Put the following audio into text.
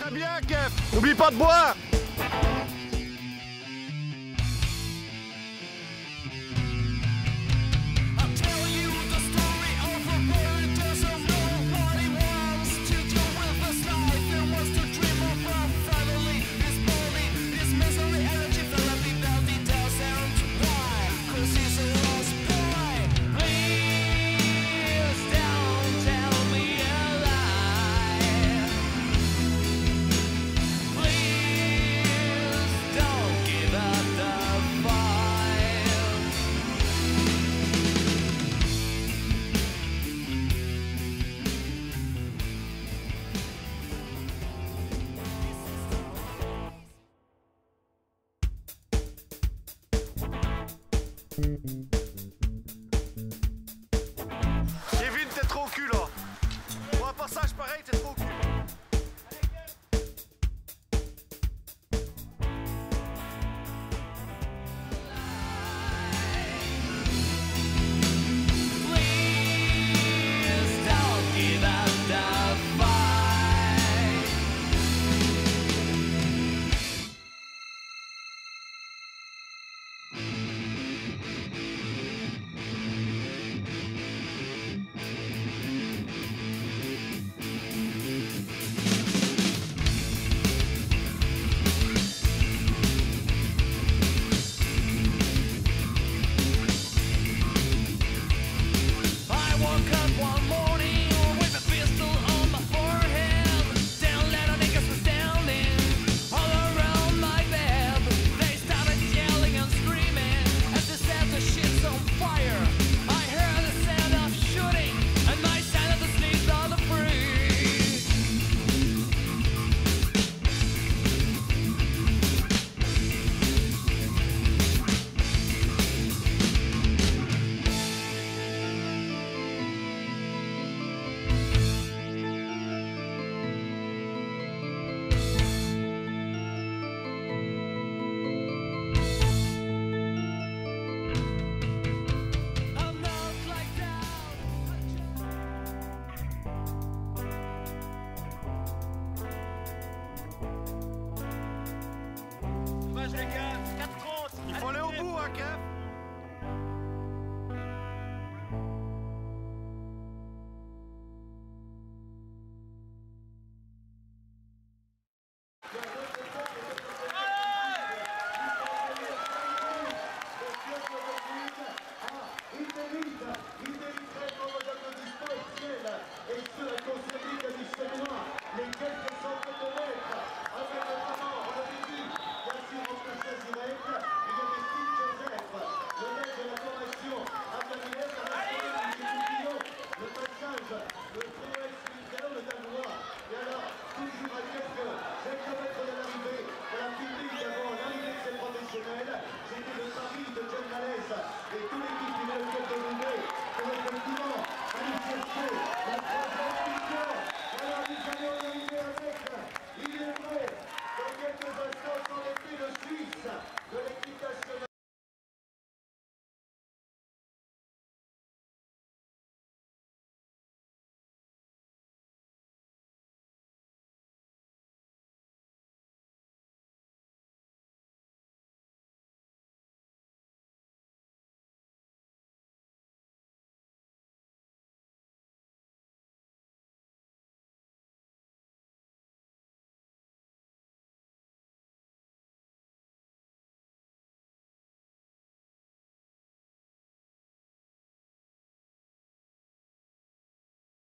Très bien, Kev. N'oublie pas de boire. Kévin, t'es trop au cul là. Pour un passage pareil, t'es trop au cul. Let's go.